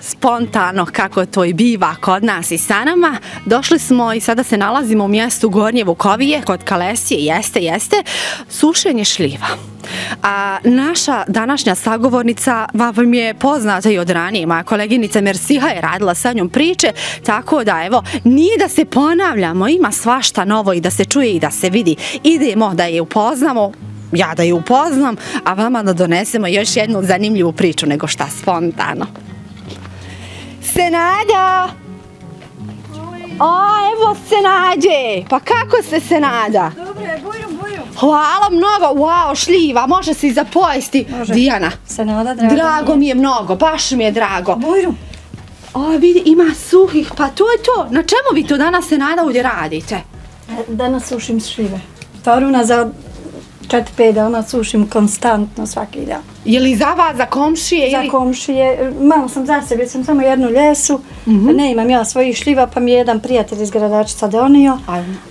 Spontano, kako to i biva kod nas i sa nama, došli smo i sada se nalazimo u mjestu Gornje Vukovije, kod Kalesije, jeste, sušenje šljiva. A naša današnja sagovornica vam je poznata i od ranije, moja koleginica Mersiha je radila sa njom priče, tako da evo, nije da se ponavljamo, ima svašta novo i da se čuje i da se vidi. Idemo da je upoznamo, ja da je upoznam, a vama da donesemo još jednu zanimljivu priču nego šta spontano. Senada! O, evo Senade! Pa kako se Senada? Dobro je, bujrum. Hvala mnogo, wow, šljiva, može se i zapojesti. Dijana, drago mi je mnogo, baš mi je drago. Bujrum. O, vidi, ima suhih, pa to je to. Na čemu vi to danas, Senada, ovdje radite? Danas sušim šljive. Toruna za 4-5 dana sušim konstantno svaki dan. Je li za vas, za komšije? Za komšije, malo sam za sebe, sam samo jednu ljesu, ne imam ja svojih šljiva, pa mi je jedan prijatelj iz Gradačaca donio,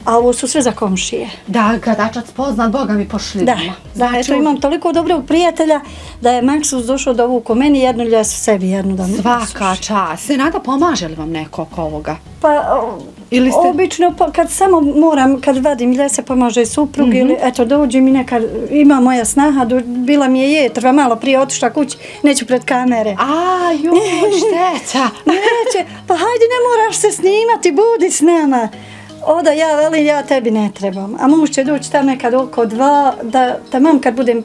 a ovo su sve za komšije. Da, Gradačac poznat, Boga mi po šljivima. Da, eto imam toliko dobrog prijatelja da je Maksus došao da ovuku meni jednu ljesu sebi, jednu da mi suši. Svaka čast. Senada, pomaže li vam neko oko ovoga? Pa, obično, kad samo moram, kad vadim ljese, pomaže suprug ili, eto, dođe mi neka, ima moja snaha, bila mi je jetrva, malo prije otišla kući, neću pred kamere. A, joj, šteta. Neće, pa hajde, ne moraš se snimati, budi s nama. Oda ja velim, ja tebi ne trebam. A muž će doći tam nekad oko 2, da mam kad budem...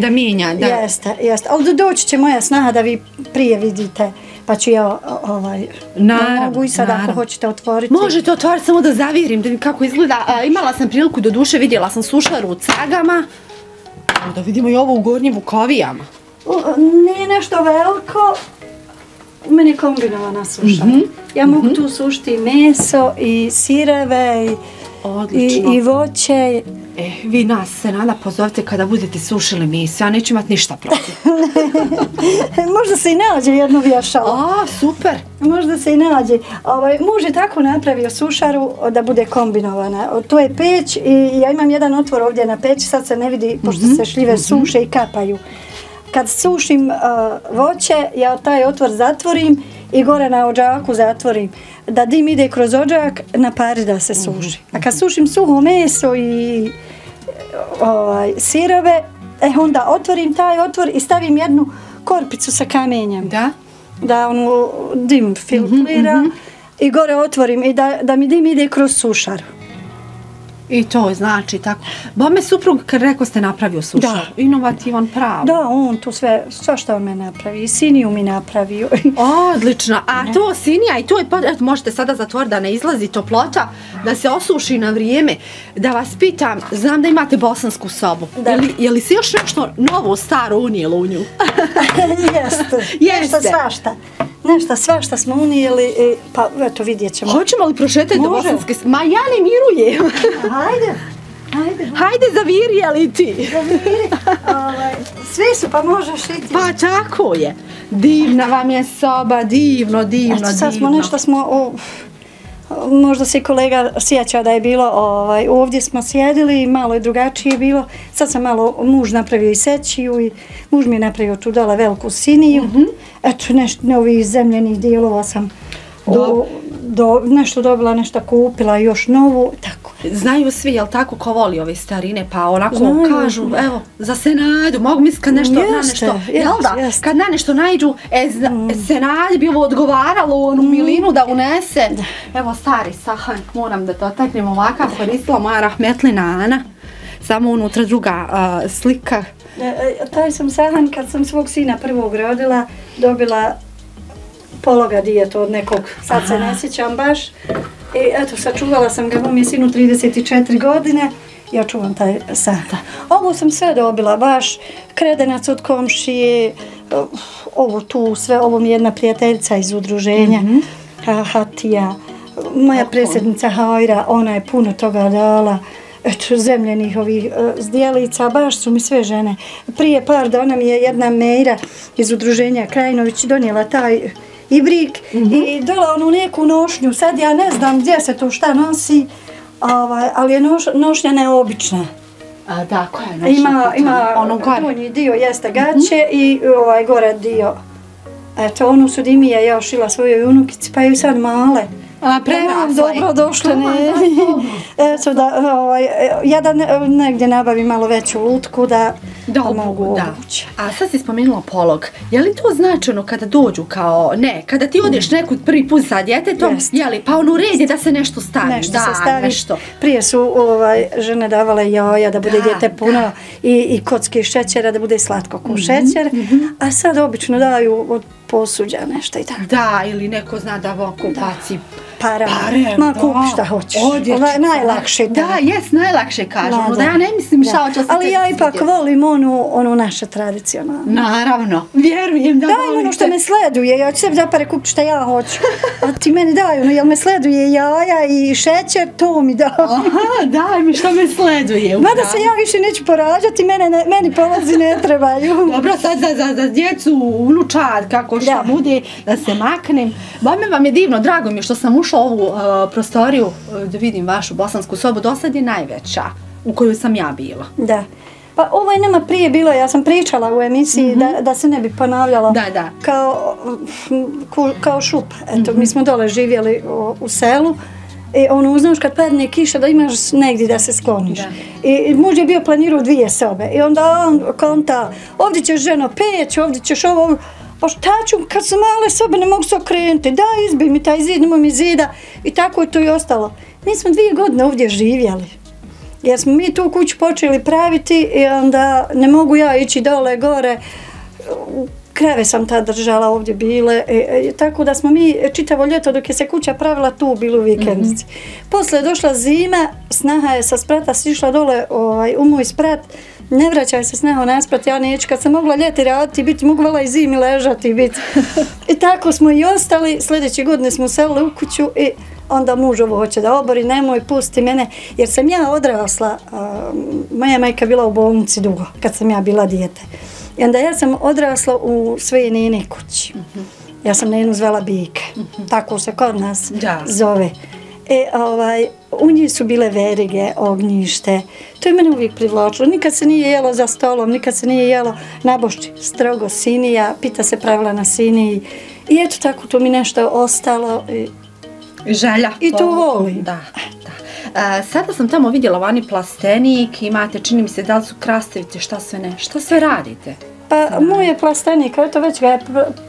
Da minja, da. Jeste. Ali doći će moja snaha da vi prije vidite. Pa ću ja mogu i sad ako hoćete otvoriti. Možete otvoriti, samo da zavirim kako izgleda. Imala sam priliku, do duše vidjela sam sušaru u Čagama. Da vidimo i ovo u Gornjim Vukovijama. Nije nešto veliko. U meni je kombinovana suša. Ja mogu tu sušiti i meso, i sireve, i voće. Vi nas, Senada, pozovite kada budete sušili meso. Ja neću imati ništa protiv. Možda se i nađe jednu vješala. A, super. Možda se i nađe. Muž je tako napravio sušaru da bude kombinovana. To je peć i ja imam jedan otvor ovdje na peći. Sad se ne vidi, pošto se šljive suše i kapaju. Kad sušim voće, ja taj otvor zatvorim i gore na ođaku zatvorim. Da dim ide kroz ođak, na pari da se suši. A kad sušim suho meso i sirove, onda otvorim taj otvor i stavim jednu korpicu sa kamenjem. Da dim filtrira i gore otvorim i da mi dim ide kroz sušaru. I to znači tako. Bome suprug, kad rekao ste, napravio sušaru. Inovativan pravo. Da, on tu sve, što on me napravi. Siniju mi napravio. Odlično. A to sinija i to je, možete sada zatvoriti da ne izlazi toplota, da se osuši na vrijeme. Da vas pitam, znam da imate bosansku sobu. Je li se još nešto novo, staro unijelo u nju? Jeste. Nešto svašta smo unijeli, pa eto vidjet ćemo. Hoćemo li prošetati do bosanske? Ma ja ne mirujem. Hajde, zaviri, ali ti. Svi su, pa možeš i ti. Pa tako je. Divna vam je soba, divno. Sad smo nešto smo, možda se kolega sjeća da je bilo, ovdje smo sjedili i malo je drugačije bilo. Sad sam malo, muž napravio i sećiju i muž mi je napravio tu dala veliku siniju. Eto, ovih zemljenih dijelova sam nešto dobila, nešto kupila, još novu, tako. Znaju svi, jel tako, ko voli ove starine, pa onako kažu, evo, za Senadu, mogu misli kad nešto na nešto, jel da, kad na nešto najđu, Senadi bi ovo odgovaralo u onu milinu da unese. Evo, stari sahan, moram da dotaknem ovakav, koristila moja rahmetlina Ana, samo unutra druga slika. Taj sam sahan, kad sam svog sina prvog rodila, dobila pologa dijetu od nekog, sad se ne sjećam baš. I eto, sačuvala sam ga, mom je sinu 34 godine, ja čuvam taj sada. Ovo sam sve dobila, baš kredenac od komšije, ovo tu sve, ovo mi je jedna prijateljica iz udruženja, Hatija, moja predsjednica Hajra, ona je puno toga dala, eto, zemljenih ovih zdjelica, baš su mi sve žene. Prije par dana mi je jedna Meira iz udruženja Krajinović donijela taj i brik i dala onu neku nošnju, sad ja ne znam gdje se to šta nosi, ali je nošnja neobična. Da, koja je nošnja? Ima donji dio jeste gaće i ovaj gore dio Eto, onu sudimija ja šila svojoj unukici, pa joj sad male. A premam dobro došle, ne. Eto, ja da negdje nabavim malo veću lutku da mogu obući. A sad si spomenula polog. Je li to značajno kada dođu kao, ne, kada ti odeš nekud prvi put sa djetetom, je li, pa ono red je da se nešto stavi. Nešto se stavi. Prije su žene davale jaja da bude djete puno i kocki šećera da bude slatko ko šećer, a sad obično daju od posuđa nešto i tako. Da, ili neko zna da voko baci parem. Ma kupi šta hoćeš. Najlakše. Da, jes, najlakše kažemo. Da, ja ne mislim šta hoće. Ali ja ipak volim onu naše tradicionalno. Naravno. Vjerujem da volim. Daj ono što me sleduje. Ja ću sebi zapare kupiti šta ja hoću. A ti meni daj ono, jel me sleduje jaja i šećer, to mi daj. Aha, daj mi što me sleduje. Mada se ja više neću porađati, meni polazi ne trebaju. Dobro, sad za djecu, unučad, kako šta bude, da se maknem. Bome vam je divno, drago mi je što sam ušla u ovu prostoriju da vidim vašu bosansku sobu. Do sad je najveća u koju sam ja bila. Da. Pa ovo je nama prije bilo, ja sam pričala u emisiji da se ne bi ponavljalo. Da, da. Kao šup. Eto, mi smo dole živjeli u selu. I ono, znaš, kad padne kiša da imaš negdje da se skloniš. I muž je bio planirao 2 sobe. I onda on konta, ovdje ćeš ženo peć, ovdje ćeš ovo... Pa šta ću, kad su male sobe ne mogu se okrenuti, da izbij mi taj zid, nemoj mi zida, i tako je to i ostalo. Mi smo 2 godine ovdje živjeli, jer smo mi tu kuću počeli praviti i onda ne mogu ja ići dole, gore, kreve sam ta držala ovdje bile, tako da smo mi čitavo ljeto dok je se kuća pravila tu bili u vikendici. Posle je došla zima, snaha je sa sprata sišla dole u moj sprat. Ne vraćaj se snaho nasprat, ja neću, kad sam mogla ljeti raditi i biti, mogla i zimi ležati i biti. I tako smo i ostali, sljedeće godine smo selili u kuću i onda muž ovo hoće da obori, nemoj, pusti mene, jer sam ja odrasla, moja majka bila u bolnici dugo, kad sam ja bila dijete. I onda ja sam odrasla u svojoj nene kući. Ja sam nenu zvala Bika, tako se kod nas zove. U njih su bile verige, ognjište, to je mene uvijek privlačilo, nikad se nije jelo za stolom, nikad se nije jelo na Božić, strogo sinija, pita se pravila na siniji i eto tako to mi nešto ostalo i želja i to volim. Sada sam tamo vidjela vani plastenik, imate, čini mi se, da li su krastavice, šta sve ne, šta sve radite? Pa moje plastenik, eto već ga je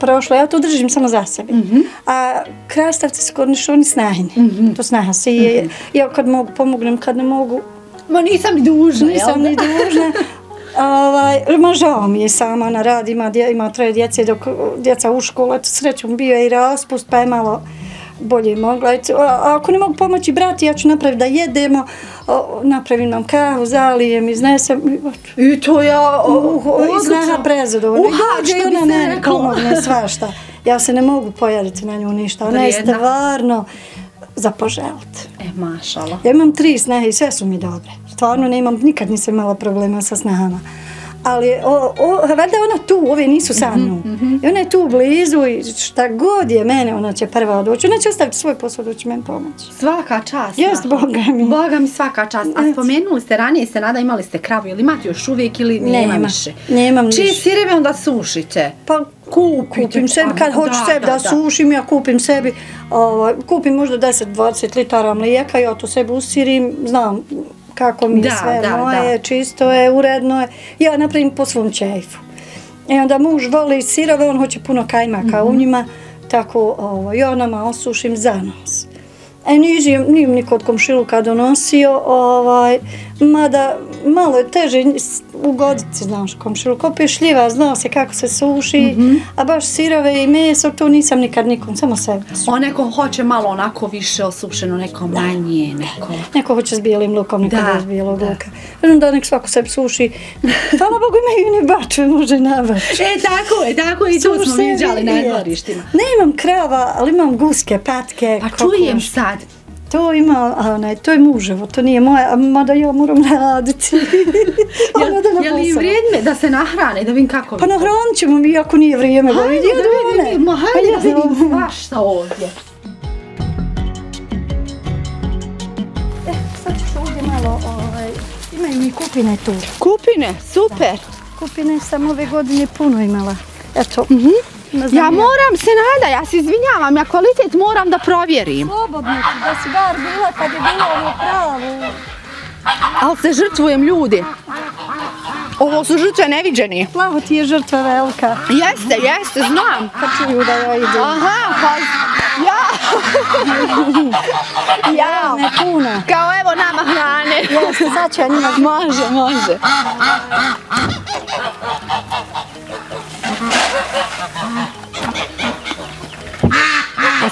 prošlo, ja to držim samo za sebe. A krastavci su kornišoni snajni, to snaha se i ja kad mogu pomognem, kad ne mogu... Ma nisam ni dužna, jel? Nisam ni dužna, ma žao mi je sama, ona radi, ima 3 djece, dok djeca u školu, eto srećom bio je i raspust, pa je malo bolje mogla. A ako ne mogu pomoći brati, ja ću napraviti da jedemo, napravim nam kahu, zalijem, iznesem. I to ja... Znaha prezadovoljno. Uhač, što bi se rekla. Svašta. Ja se ne mogu pojaviti na nju ništa. Ona je stvarno za poželiti. Mašala. Ja imam 3 snahe i sve su mi dobre. Stvarno ne imam, nikad nisam imala problema sa snahama. Ali valjda je ona tu, ove nisu sa mnom. I ona je tu blizu i šta god je mene, ona će prva doći. Ona će ostaviti svoj posao, doći meni pomoći. Svaka čast. Jest, Boga mi. Boga mi svaka čast. A spomenuli ste ranije, Senada, imali ste kravu. Ili imate još uvijek ili nema više? Nemam više. Čije sireve onda sušite? Pa kupim sebi, kad hoću sebi da sušim, ja kupim sebi. Kupim možda 10-20 litara mlijeka, ja to sebi usirim, znam... kako mi je sve moje, čisto je, uredno je. Ja napravim po svom čajfu. I onda muž voli sirove, on hoće puno kajmaka u njima, tako ja nama osušim za nas. Nije niko od komšiluka donosio, mada malo je teže ugoditi, znaš, komšiluka. Opet šljiva, znao se kako se suši, a baš sirove i meso, to nisam nikad nikom, samo sebi. O, neko hoće malo onako više osušeno, neko manje, neko... Neko hoće s bijelim lukom, neko da s bijelog luka. Onda nek svako sebi suši. Hvala Bogu, imaju ne bačve, može nabaču. E, tako je, i tu smo viđali na dvorištima. Ne imam krava, ali imam guske, patke, kokoš. To je muževo, to nije moje, mada ja moram raditi. Je li vrijeme da se nahrane, da vidim kako... Pa nahranit ćemo mi, ako nije vrijeme. Hajde da vidim, hajde da vidim svašta ovdje. Sad ću ovdje malo, imaju mi kupine tu. Kupine, super. Kupine sam ove godine puno imala. Eto, Ja moram, Senada, ja se izvinjavam, ja kvalitet moram da provjerim. Slobodno ću, da si bar bila kad je bilo ono pravo. Ali se žrtvujem, ljudi. Ovo su žrtve neviđeni. Plavo ti je žrtva velika. Jeste, jeste, znam. Kačuju da joj idu. Aha, pa... Jao! Ne puna. Kao evo nama hrane. Jeste, sad ću ja njima. Može, može.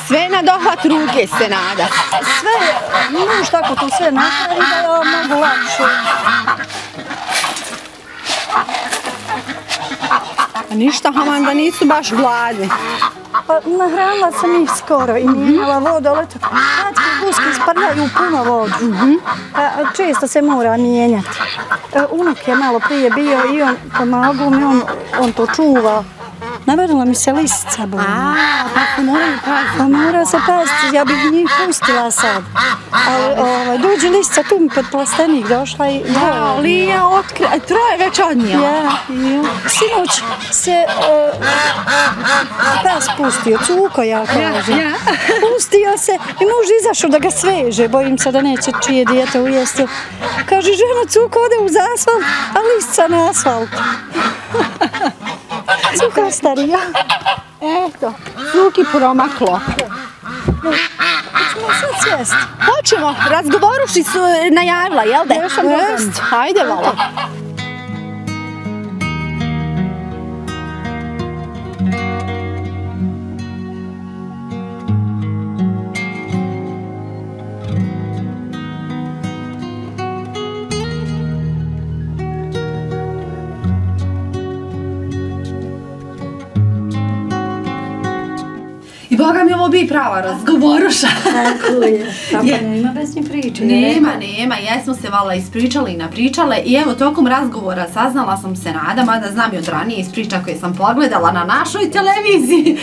Sve je na dohvat ruke, Senada. Sve je, možeš tako to sve napravi da ja mogu lakše. Ništa, haman da nisu baš gladni. Pa nahranila sam ih skoro i mijenjala vodu, ali to kratki guski sparljaju puno vodu. Često se mora mijenjati. Unuk je malo prije bio i on pomagao mi, on to čuva. Navrnila mi se listica bolna. A, pa moraju paziti. Pa moraju se paziti, ja bih njih pustila sad. Ali dođe listica tu mi pod plastenik došla i... Ja, Lija, otkri... Troje već odnijela. Ja, ja. Sinoć se... Pas pustio, cuko ja kažem. Ja, ja. Pustio se i muž izašao da ga sveže. Bojim se da neće čije dijete ujesti. Kaže, žena, cuko ode uz asfalt, a listica na asfalt. Cuka starija. Eto, cuki promaklo. Hoćemo sad sjest. Hoćemo, razgovoruši su najavila, jel da? Jest, hajde malo. I Boga mi ovo bi prava razgovoruša. Tako je, tako nema bez nje priče. Nema, jesmo se vala ispričali i napričale i evo tokom razgovora saznala sam Senada, mada znam i od ranije iz priča koje sam pogledala na našoj televiziji,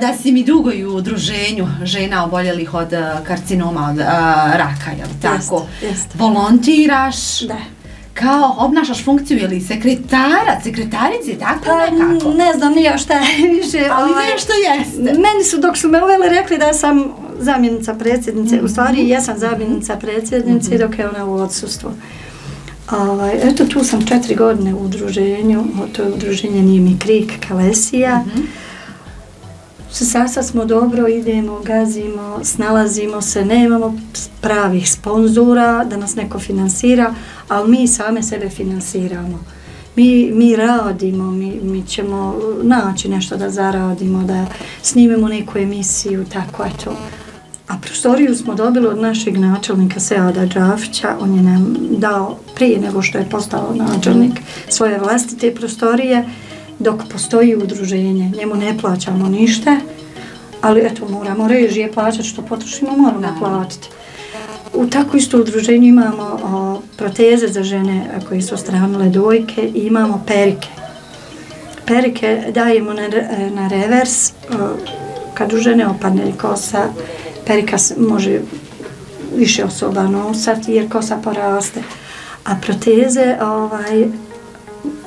da si mi dugo i u udruženju žena oboljelih od karcinoma, od raka, jel tako? Jeste. Volontiraš? Da. Kao obnašaš funkciju ili sekretarici, tako nekako? Ne znam nije šta je više. Ali nešto jeste. Meni su dok su me uveli rekli da sam zamjenica predsjednice, u stvari jesam zamjenica predsjednice dok je ona u odsustvu. Eto tu sam 4 godine u udruženju, to je udruženje Nimi Krik Kalesija. Sada smo dobro, idemo, gazimo, snalazimo se, nemamo pravih sponzora da nas neko finansira, ali mi same sebe finansiramo. Mi radimo, mi ćemo naći nešto da zaradimo, da snimemo neku emisiju, tako je to. A prostoriju smo dobili od našeg načelnika Seada Đavića, on je nam dao prije nego što je postao načelnik svoje vlastite prostorije, dok postoji udruženje, njemu ne plaćamo ništa, ali eto moramo režije plaćati, što potrošimo moramo platiti. U tako isto udruženju imamo proteze za žene koje su stranile dojke i imamo perike. Perike dajemo na revers, kad u žene opadne kosa, perika može više osoba nosati jer kosa poraste, a proteze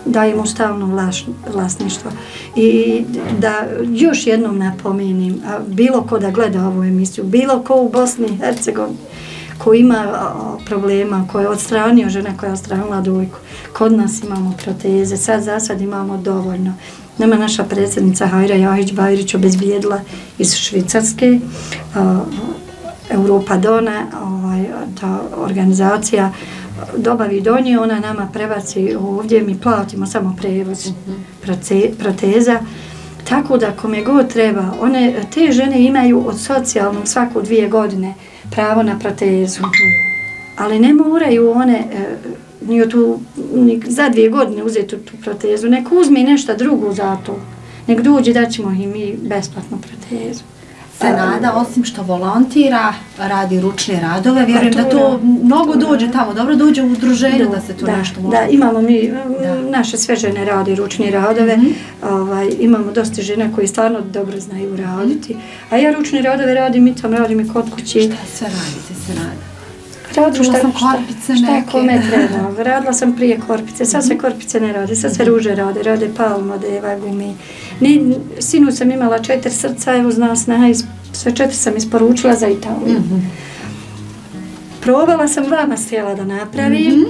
dajemo stalno vlasništvo. I da još jednom napomenim, bilo ko da gleda ovu emisiju, bilo ko u Bosni i Hercegovini ko ima problema, ko je odstranio žena, koja je odstranila dojku, kod nas imamo proteze, sad za sad imamo dovoljno. Nama naša predsjednica Hajra Jahić-Bajrić obezbijedila iz Švicarske, Europa Dona, ta organizacija, dobavi do nje, ona nama prebaci ovdje, mi platimo samo prevoz proteza, tako da kome god treba, te žene imaju od socijalnog svaku 2 godine pravo na protezu, ali ne moraju one ni za 2 godine uzeti tu protezu, nek uzme nešto drugo za to, nek dođe da ćemo im mi besplatnu protezu. Senada, osim što volontira, radi ručne radove, vjerujem da to mnogo dođe tamo, dobro dođe u udruženju da se tu nešto može. Da, imamo mi, naše sve žene radi ručne radove, imamo dosta žena koje stvarno dobro znaju raditi, a ja ručne radove radim i tam radim i kod kući. Šta sve radite, Senada? Radila sam korpice neke. Šta kome treba? Radila sam prije korpice, sad se korpice ne rade, sad se ruže rade, rade palmodeva, gumi. Sinu sam imala 4 srca, evo znala snaha, sve 4 sam isporučila za Italiju. Probala sam vama sjela da napravim,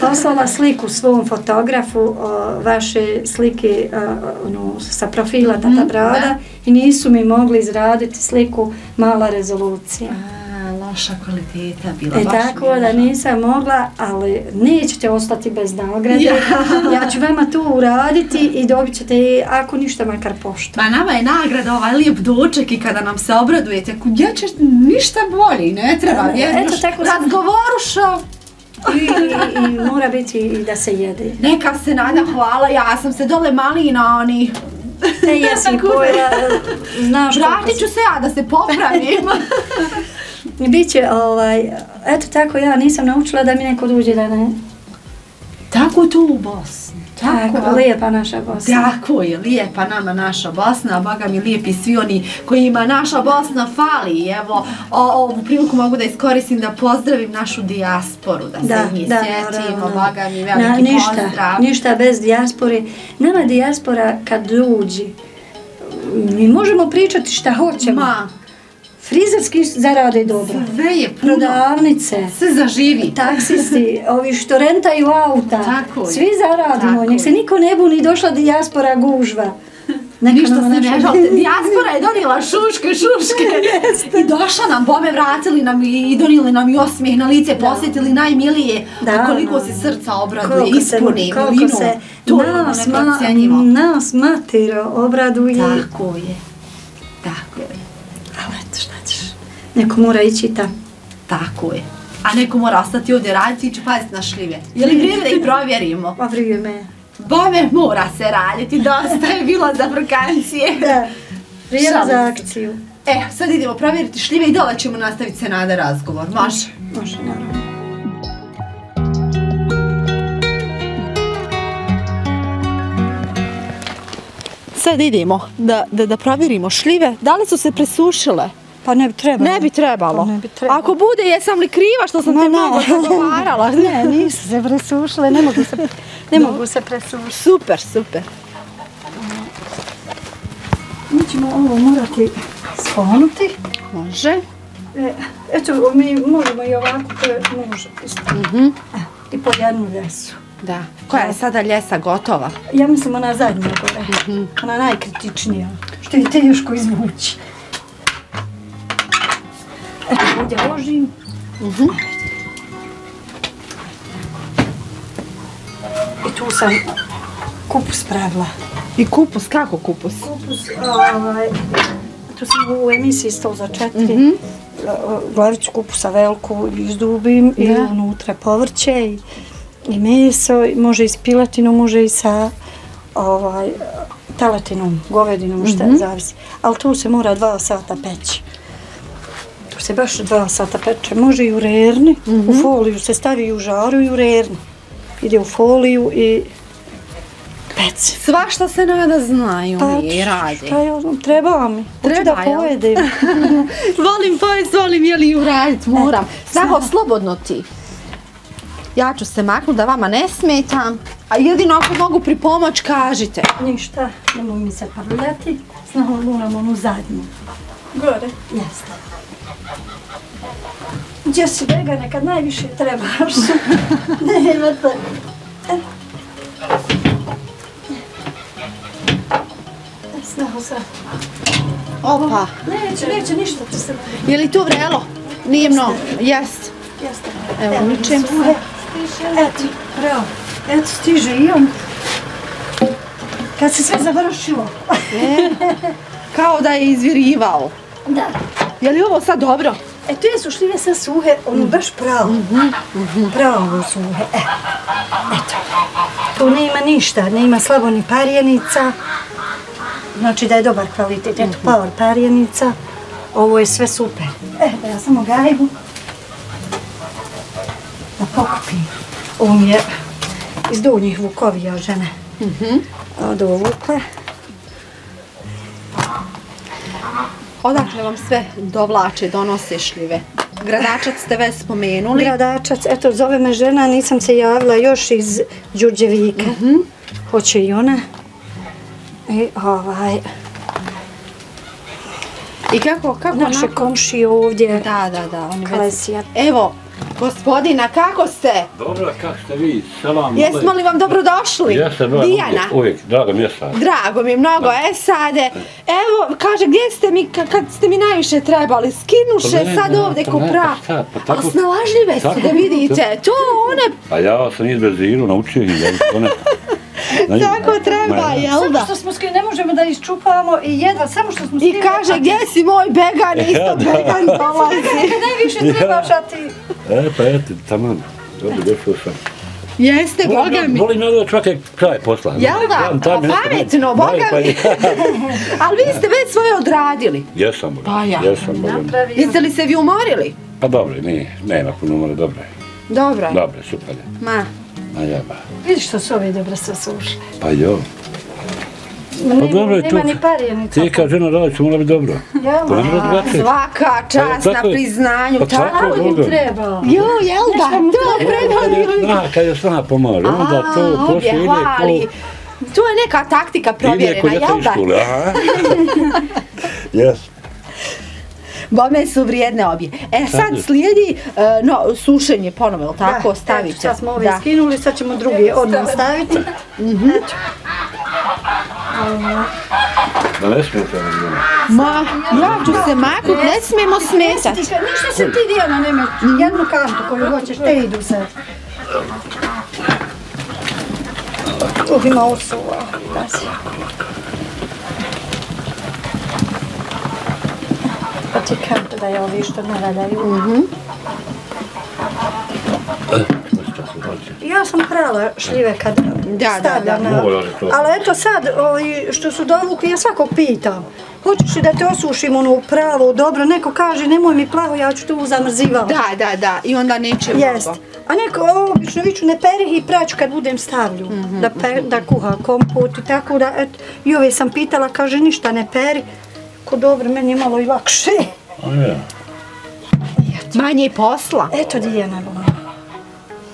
poslala sliku svom fotografu vaše slike sa profila Tata Brada i nisu mi mogli izraditi sliku mala rezolucija. Naša kvaliteta bila baš neža. Tako da nisam mogla, ali nećete ostati bez nagrade. Ja ću vama to uraditi i dobit ćete, ako ništa, makar poštu. Ma nama je nagrada ovaj lijep doček i kada nam se obradujete, ja ćeš ništa bolji, ne treba, vjernoš, razgovorušo. I mora biti i da se jede. Neka se nada, hvala, ja sam se dole malina, oni... Ne jesi koja, znaš... Vratit ću se ja da se popravim. Biće, eto tako, ja nisam naučila da mi neko dođe da ne. Tako tu u Bosni. Tako, lijepa naša Bosna. Tako je, lijepa nama naša Bosna, a Boga mi lijepi svi oni kojima naša Bosna fali. Evo, ovu priliku mogu da iskoristim da pozdravim našu dijasporu, da se njih sjetimo, Boga mi veliki pozdrav. Ništa bez dijaspore. Nama dijaspora kad dođi, mi možemo pričati šta hoćemo. Frizerski zarade dobro. Sve je puno. Prodavnice. Sve zaživi. Taksisti, ovi što rentaju auta. Tako je. Svi zaradimo. Nek se niko ne buni, došla dijaspora gužva. Ništa se ne žalite. Dijaspora je donijela šuške. I došla nam, bome vratili nam i donijeli nam i osmijeh na lice, posjetili najmilije. Koliko se srca obraduje, ispune, koliko se nas matero obraduje. Tako je. Tako je. Ali eto, šta ćeš? Neko mora ići i tam. Tako je. A neko mora ostati ovdje raditi i ću paziti na šljive. Je li vrijeme da ih provjerimo? Pa vrijeme. Bome, mora se raditi, dosta je bilo za vakancije. Da, vrijeme za akciju. E, sad idemo provjeriti šljive i dole ćemo nastaviti Senada razgovor. Može? Može, naravno. Sad idemo da provjerimo šljive, da li su se presušile? Pa ne bi trebalo. Ne bi trebalo. Ako bude, jesam li kriva što sam te mnogo zagovarala? Ne, nisu se presušile, ne mogu se presušiti. Super, super. Mi ćemo ovo morati sklonuti. Može. Eto, mi možemo i ovako, to je može. I po jednu ljesu. Da. Koja je sada ljesa gotova? Ja mislim ona zadnja gore. Ona najkritičnija. Što je teško izvući. Eto, ovdje ložim. I tu sam kupus pravila. I kupus? Kako kupus? Kupus, tu sam u emisiji 100 za 4. Glaviću kupusa veliku izdubim i unutra povrće i meso, može i s piletinom, može i sa teletinom, govedinom, šta zavisi. Ali tu se mora 2 sata peći. Tu se baš 2 sata peče. Može i u rerni, u foliju se stavi u žaru i u rerni. Ide u foliju i peci. Svašta se nada znaju i radi. Pa treba mi. Hoću da pojedem. Volim pojest, volim jeli i uradit, moram. Tako, slobodno ti. Ja ću se maknuti da vama ne smetam, a jedino ako mogu pripomoć, kažite. Ništa, nemoj mi se parljati, snahom moram onu zadnju. Gore? Jeste. Gdje si vegane kad najviše trebaš? Ne, vrta. Snahu se. Opa. Neće, ništa će se vrati. Je li tu vrelo? Nije mnogo. Jest. Jeste. Evo, ničem se. Eto, preo. Eto, stiže i on. Kad se sve završilo. Kao da je izvirivao. Da. Je li ovo sad dobro? E, tu jesu šljive sve suhe, ono baš pravo. Pravo suhe. Eto. Tu ne ima ništa, ne ima slabo ni parjenica. Znači da je dobar kvalitet. Eto, power parjenica. Ovo je sve super. Eto, ja samo gajbu. Pokupim. Ovo mi je iz Donjih Vukovija žene dovukle. Odakle vam sve dovlače, donose šljive? Gradačac ste već spomenuli. Gradačac, eto, zove me žena, nisam se javila još iz Đurđevike. Hoće i ona. I ovaj... I kako, kako naše nakon... komšije ovdje. Da, oni Kalesija. Evo, gospodina, kako ste? Dobro, kako ste vi? Salam. Jesmo li vam dobrodošli? Jeste, Dijana. Uvijek, drago mi je Esade. Drago mi je mnogo Esade. Evo, kaže, gdje ste mi, kad ste mi najviše trebali? Skinuše sad ovdje ko prav. Osnalažljive ste da vidite. To, one... A ja sam iz Beziru naučio i one... Tako treba, jel da? Samo što smo skrili, ne možemo da iščupavamo i jedan, samo što smo skrili... I kaže, gdje si moj began, isto began dolazi. Beganke najviše trebaš, a ti... E, pa eto, taman, dobro, došao sam. Jeste, Boga mi... Volim ovo čovjek kraj posla. Jel da? Pametno, Boga mi. Ali vi ste već svoje odradili. Jesam, Boga mi. Jeste li se vi umorili? Pa dobro, ne, nakon umora, dobro je. Dobro je? Dobro je, super je. Ma. Vidiš što su ove dobro sve sušle. Pa jo. Nema ni parjenica. Ti kao žena radiš, mora biti dobro. Svaka čast na priznanju. Tako im treba. Jo, jel da? To predvodi. Zna, kad je snaha pomaže. Onda to poslije ide ko... To je neka taktika provjerena, jel da? Jes. Bome su vrijedne obje. E sad slijedi sušenje ponovo, ili tako? Stavite. Sad smo ove skinuli, sad ćemo drugi odmah staviti. Da ne smijete ono djela. Ma, ja ću se maknut, ne smijemo smetati. Ništa se ti djela nemaš, jednu kantu koju hoćeš, te idu sad. Ima osova, da si. Pa ti kante da je ovi što ne radaju. Ja sam prala šljive kad stavljam na... Ali eto sad, što su dovukli, ja svakog pitam. Hoćeš li da te osušim ono pralo, dobro, neko kaže nemoj mi plavo, ja ću te uzamrzivam. Da, i onda neće mnogo. Jest, a neko obično viću ne perih i praću kad budem stavlju, da kuha kompot i tako da, eto, i ove sam pitala, kaže ništa ne peri. Ko dobro, meni je malo i lakše. Manje posla. Eto, Dijana.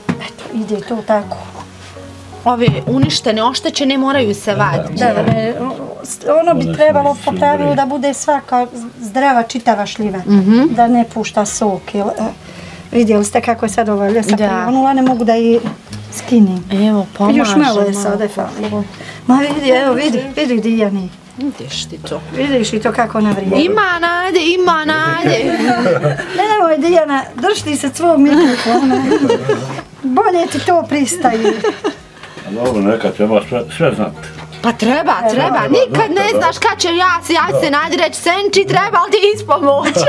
Eto, ide to tako. Ove uništene, oštećene moraju se vaditi. Ono bi trebalo po pravilu da bude svaka zdrava, čitava šljiva. Da ne pušta sok. Vidjeli ste kako je sad ova ljesa privonula, ne mogu da je skinem. Evo, pomažem. Još malo je sada je falo. Ma vidi, evo, vidi Dijani. Vidiš ti to. Vidiš i to kako na vrijeme. Ima nade. Evo je Dijana, drži ti se svog mikrofona. Bolje ti to pristaje. Dobro, neka treba sve znati. Pa treba. Nikad ne znaš kad će ja se nadi reći senči, treba li ti ispomoći?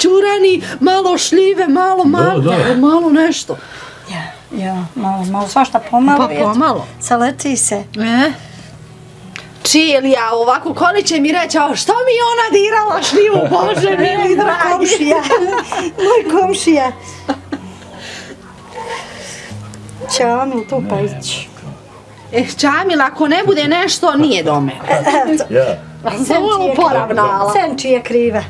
Čurani, malo šljive, malo nešto. Ja, malo svašta pomalo. Pa pomalo. Saleti se. Čilija ovako, Koli će mi reći, što mi je ona dirala šljivu, Bože mili dragi. Moj komšija. Čamil tu pa ići. Čamil, ako ne bude nešto, nije do mene. Sam ovo poravnala. Senči je kriva.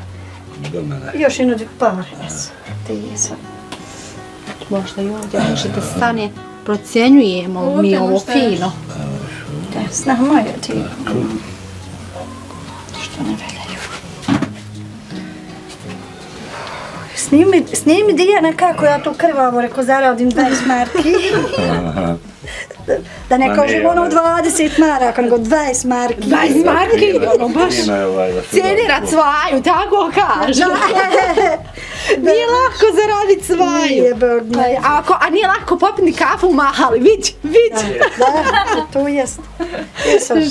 Još jedno pavarne su. Možda i ovdje možete stane, procjenjujemo mi ovo fino. Znamo je ti. Što ne veljaju. Snimi Dijana kako ja tu krvavo, reko zaradim 20 marki. Da ne kažem ono 20 maraka, nego 20 marki. 20 marki? Ono baš cijenirat svaju, tako kaže. Nije lako zaradit svaju. A nije lako popiti kafu u mahali, vidi. Da, to jest. Šalim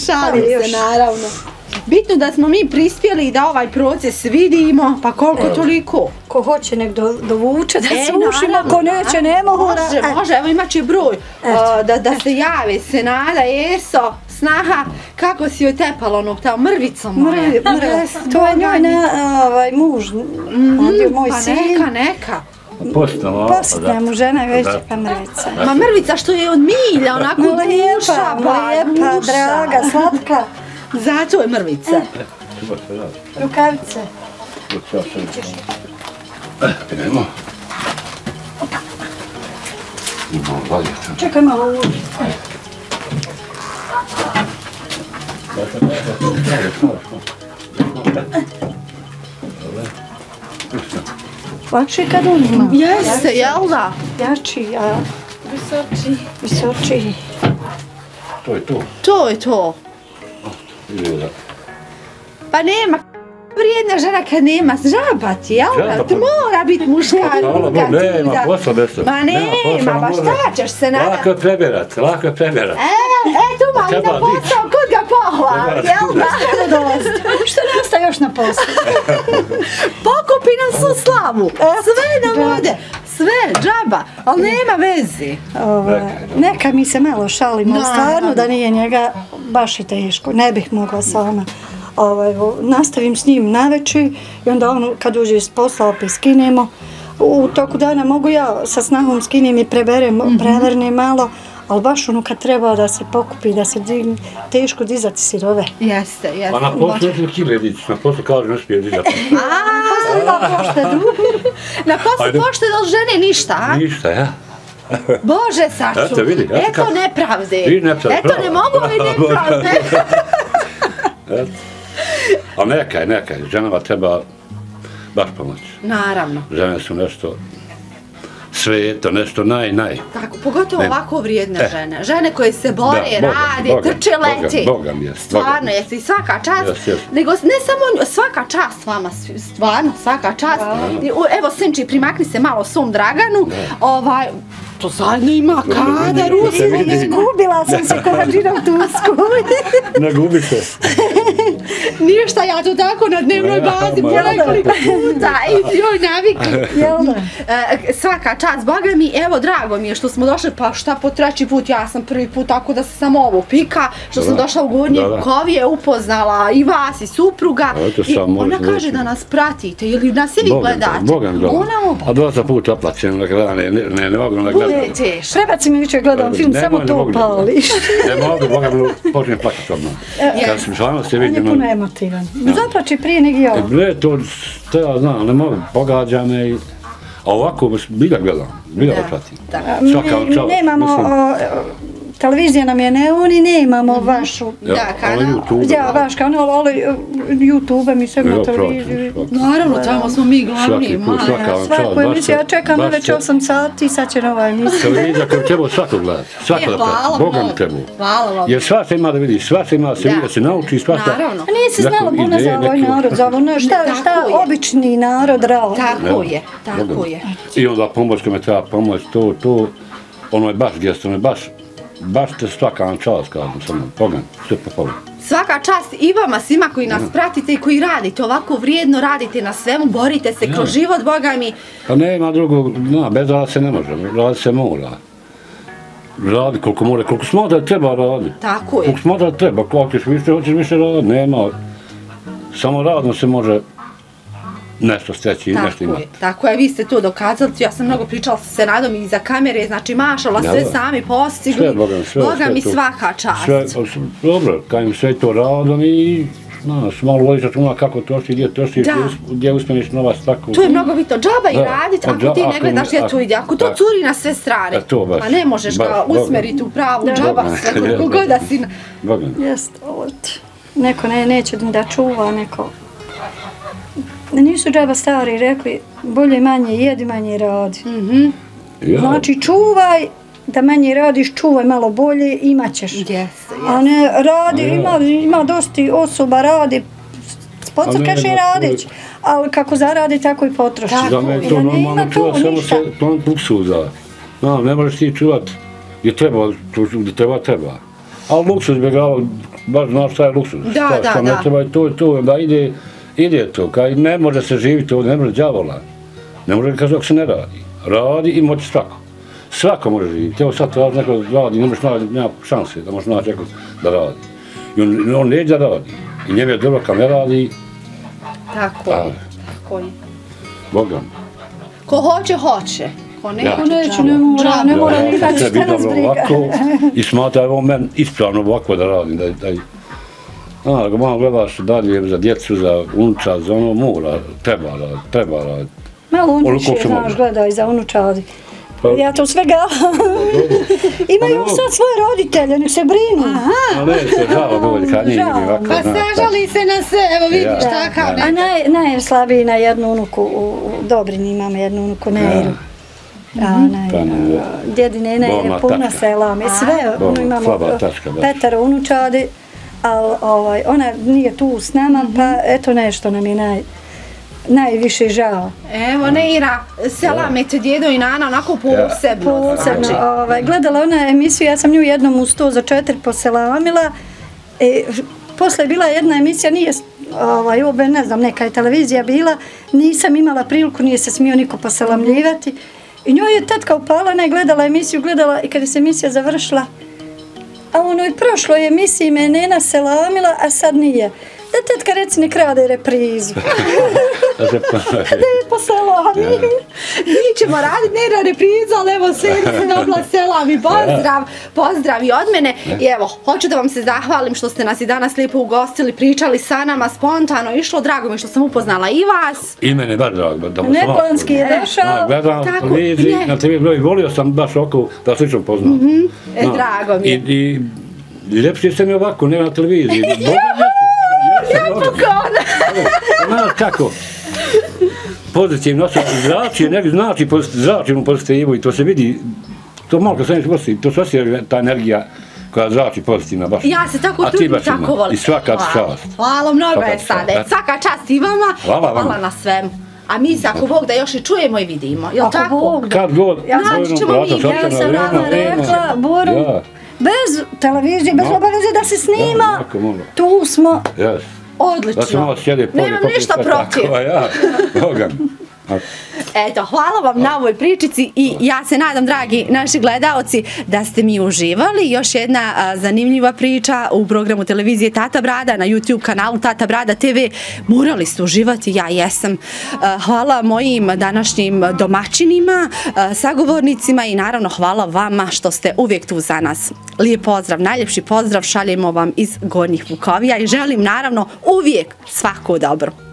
se naravno. Bitno da smo mi prispjeli i da ovaj proces vidimo, pa koliko toliko. Ko hoće nek dovuče da slušimo, ko neće nema hora. Može, evo imat će broj da se jave Senada, Eso, snaha, kako si joj tepala onog tamo, mrvica moja. To je njoj muž, moj sin. Pa neka. Postne mu žena je već pa mrvica. Ma mrvica što je od milja, onako duša, lijepa, draga, slatka. Zato je mrvica. Rukavice. Penemo. Imamo valje. Čekaj malo uđi. Lakše je kad uzmem. Jeste, jel da? Jači, ja. Visoči. Visoči. To je to. To je to. Pa nema. Vrijedna žena kad nema žabati, jel? Ti mora biti muška ruka. Nema posla nešto. Ma nema, pa šta ćeš se nada? Lako je preberat, lako je preberat. E, tu mali na posao, kud ga pohla, jel da? Što ne ostaje još na poslu? Pokupi nam su slavu, sve nam ode. Sve, džaba, ali nema vezi. Neka mi se malo šalimo, stvarno da nije njega baš i teško, ne bih mogla sama. Nastavim s njim naveče i onda ono kad uđe iz posla opet skinemo. U toku dana mogu ja sa snahom skinem i prevernem malo, ali baš ono kad treba da se pokupi, da se digne, teško dizati sirove. Jeste, jeste. Pa na poslu je kile dići, na poslu kao da ne smije dizati. Na poslu poštedu od žene ništa, a? Ništa, ja. Bože, saču, eto nepravde. Eto ne mogu vidjeti nepravde. A nekaj, ženama treba baš pomoći. Naravno. Žene su nešto, sve je to nešto naj. Tako, pogotovo ovako vrijedne žene. Žene koje se bore, rade, trče, leti. Boga mi je. Stvarno, jesi i svaka čast. Nego ne samo, svaka čast vama, stvarno, svaka čast. Evo, Sinči, primakni se malo svom Draganu. To zajedno ima kadar, uzmano. Izgubila sam se kovađinom Tuzku. Ne gubi se. Ništa, ja to tako na dnevnoj bazi po nekoliko puta i joj navikam. Svaka čast, Boga mi, evo, drago mi je što smo došli, pa šta po treći put, ja sam prvi put tako da se samo ovo pika, što sam došla u Gornje Vukovije, upoznala i vas i supruga. Ona kaže da nas pratite ili nas i vi gledate. Boga mi dobro, a 2 puta oplaćem, ne mogu da gledam. Budete, Šrebac mi viče gledam film, samo to upališ. Ne mogu, Boga mi počne plakati odmah. Kada sam šalno se vidim. On je puno emotivan. Zaplači prije nego i ovo. Ne, to ja znam, ne mogu, pogađa me i... A ovako bilja gledam, bilja opratim. Mi nemamo, televizija nam je neon i ne imamo vašu. Da, kanal. Ja, vaš kanal, ali YouTube-a mi sve na televiziju. Naravno, tamo smo mi glavni. Svako emisija, ja čekam već 8 sati, sad će nova emisija. Televizija koju treba svako gledati, svako da prati, Boga mi treba. Jer sva se ima da vidi, sva se ima da se vidi, da se nauči, sva se... Naravno. Nisi znala puno za ovaj narod, za ono šta obični narod radi. Tako je, tako je. I onda pomoć kome treba pomoć, to, ono je baš gest, ono je baš... Baš te svaka vam čast, kažem sam, pogledam, sve po pogledam. Svaka čast i vama, svima koji nas pratite i koji radite, ovako vrijedno radite na svemu, borite se kroz život, Boga mi. Pa nema drugog, bez rada se ne može, rada se mora. Radi koliko mora, koliko smatra treba raditi. Tako je. Koliko smatra treba, ako ćeš više, hoćeš više raditi, nema. Samo radno se može... nešto steći i nešto imati. Tako je, vi ste to dokazali, ja sam mnogo pričala sa Senadom i iza kamere, znači mašala, sve sami postigli, Boga mi svaka čast. Dobro, kad im sve to radom i malo vodiš računa kako troši, gdje troši, gdje uspjeniš novac, tako... To je mnogo bitno, džaba i raditi, ako ti ne gledaš gdje to ide, ako to curi na sve strane, pa ne možeš ga usmeriti u pravu džaba, koliko god da si... Boga mi. Jeste, neko neće da čuva, neko... Nisu džaba stari rekli, bolje manje jedi, manje radi. Znači čuvaj, da manje radiš, čuvaj malo bolje, imat ćeš. A ne radi, ima dosti osoba, radi, spocrkaš i radić, ali kako zaradi, tako i potroši. Za me to normalno čuva samo se plan luksuza. Ne možeš ti čuvat gdje treba. Ali luksuz begava, baš znaš šta je luksuz. Šta ne treba je to, da ide... Ide to, kaj ne može se živiti ovdje, ne može djavola, ne može kako se ne radi, radi i moći svako, svako može živiti, evo sad neko radi, ne možeš naći, nema šanse da možeš naći nekog da radi, i on neće da radi, i njemu je dobro kad ne radi, tako je, tako je, Boga mi. Ko hoće, hoće, ko neće, ne mora nikad šta nas briga. I smatra evo men ispravno ovako da radim, da je... Ako malo gledaš dalje za djecu, za unča, za ono mora, treba raditi. Malo unuče, znaš, gledaj za unučadi. Ja to svega... Imaju sad svoje roditelje, nek se brinu. Aha! Ne, se žalo dovoljka, nije mi ovako. Pa sažali se na se, evo vidiš takav. A najslabiji na jednu unuku, u Dobrini imam jednu unuku, Neiru. Djedinene je puno sela, sve, imamo petero unučadi, ali ona nije tu s nama, pa eto nešto nam je najviše žao. Evo, Neira, selame te djedo i nana, onako posebno. Gledala ona emisiju, ja sam nju jednom u 100 za 4 poselamila. Posle je bila jedna emisija, nije, ne znam, neka je televizija bila, nisam imala priliku, nije se smio niko poselamljivati. I njoj je tetka upala, ona je gledala emisiju, gledala i kada se emisija završila, a ono i prošloj emisiji me je nena selamila, a sad nije. Da tetka reci nek rade reprizu. Da je po selami. Mi ćemo raditi Neira reprizu, ali evo sve se dobila selami. Pozdrav, pozdrav i od mene. I evo, hoću da vam se zahvalim što ste nas i danas lijepo ugostili, pričali sa nama, spontano išlo. Drago mi što sam upoznala i vas. I mene baš drago. Neplanski je došao. Gledam televiziju, na TV broj volio sam baš oko da slično poznao. Drago mi je. I ljepši ste mi ovako, ne na televiziji. Znaš kako, pozitivno osjeći zrači, ne znači zračinu pozitivu i to se vidi, to malo kad se neći postoji, to se osjeća ta energija koja zrači pozitivna baš. Ja se tako trudim, tako volim. I svaka čast. Hvala mnogo je sada, svaka čast i vama, hvala na svemu. A mi se ako Bog da još i čujemo i vidimo, jel' tako? Kad god, naći ćemo mi, ja sam rada rekla, Boru. Bez televizije, bez obaveze da se snima, tu smo odlično, nemam ništa protiv. Eto, hvala vam na ovoj pričici i ja se nadam, dragi naši gledaoci, da ste mi uživali. Još jedna zanimljiva priča u programu televizije Tata Brada na YouTube kanalu Tata Brada TV. Morali ste uživati, ja jesam. Hvala mojim današnjim domaćinima, sagovornicima i naravno hvala vama što ste uvijek tu za nas. Lijep pozdrav, najljepši pozdrav šaljemo vam iz Gornjih Vukovija i želim naravno uvijek svako dobro.